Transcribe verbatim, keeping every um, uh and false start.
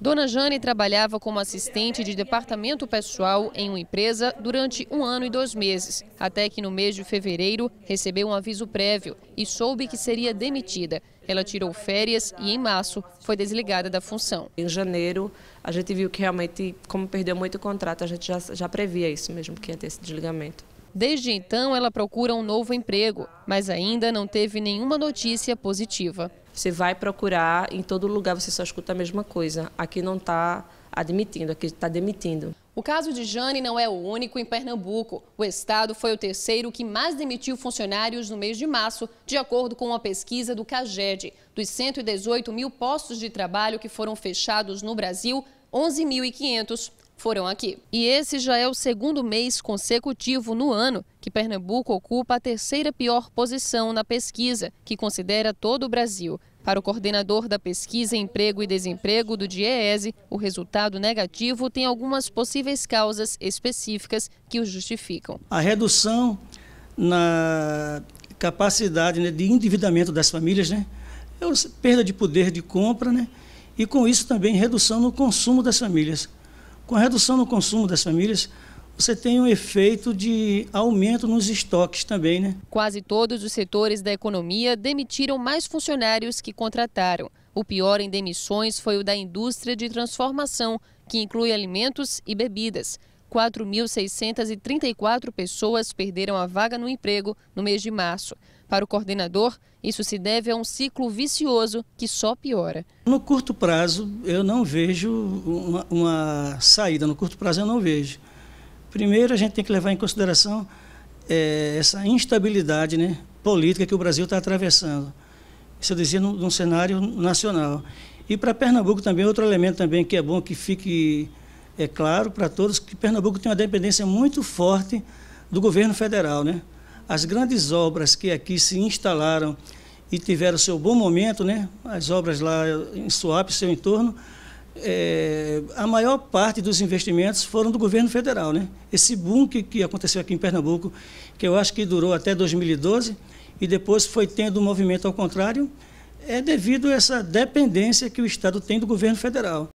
Dona Jane trabalhava como assistente de departamento pessoal em uma empresa durante um ano e dois meses, até que no mês de fevereiro recebeu um aviso prévio e soube que seria demitida. Ela tirou férias e em março foi desligada da função. Em janeiro a gente viu que realmente, como perdeu muito o contrato, a gente já, já previa isso mesmo, que ia ter esse desligamento. Desde então ela procura um novo emprego, mas ainda não teve nenhuma notícia positiva. Você vai procurar, em todo lugar você só escuta a mesma coisa. Aqui não está admitindo, aqui está demitindo. O caso de Jane não é o único em Pernambuco. O estado foi o terceiro que mais demitiu funcionários no mês de março, de acordo com uma pesquisa do CAGED. Dos cento e dezoito mil postos de trabalho que foram fechados no Brasil, onze mil e quinhentos foram aqui. E esse já é o segundo mês consecutivo no ano que Pernambuco ocupa a terceira pior posição na pesquisa, que considera todo o Brasil. Para o coordenador da pesquisa Emprego e Desemprego do DIEESE, o resultado negativo tem algumas possíveis causas específicas que o justificam. A redução na capacidade, né, de endividamento das famílias, né, é uma perda de poder de compra, né, e com isso também redução no consumo das famílias. Com a redução no consumo das famílias, você tem um efeito de aumento nos estoques também, né? Quase todos os setores da economia demitiram mais funcionários que contrataram. O pior em demissões foi o da indústria de transformação, que inclui alimentos e bebidas. quatro mil seiscentas e trinta e quatro pessoas perderam a vaga no emprego no mês de março. Para o coordenador, isso se deve a um ciclo vicioso que só piora. No curto prazo, eu não vejo uma, uma saída. No curto prazo, eu não vejo. Primeiro, a gente tem que levar em consideração é, essa instabilidade, né, política que o Brasil está atravessando. Isso eu dizia num, num cenário nacional. E para Pernambuco também, outro elemento também que é bom que fique é claro para todos, que Pernambuco tem uma dependência muito forte do governo federal, né? As grandes obras que aqui se instalaram e tiveram seu bom momento, né? As obras lá em Suape, seu entorno, é, a maior parte dos investimentos foram do governo federal, né? Esse boom que, que aconteceu aqui em Pernambuco, que eu acho que durou até dois mil e doze, e depois foi tendo um movimento ao contrário, é devido a essa dependência que o Estado tem do governo federal.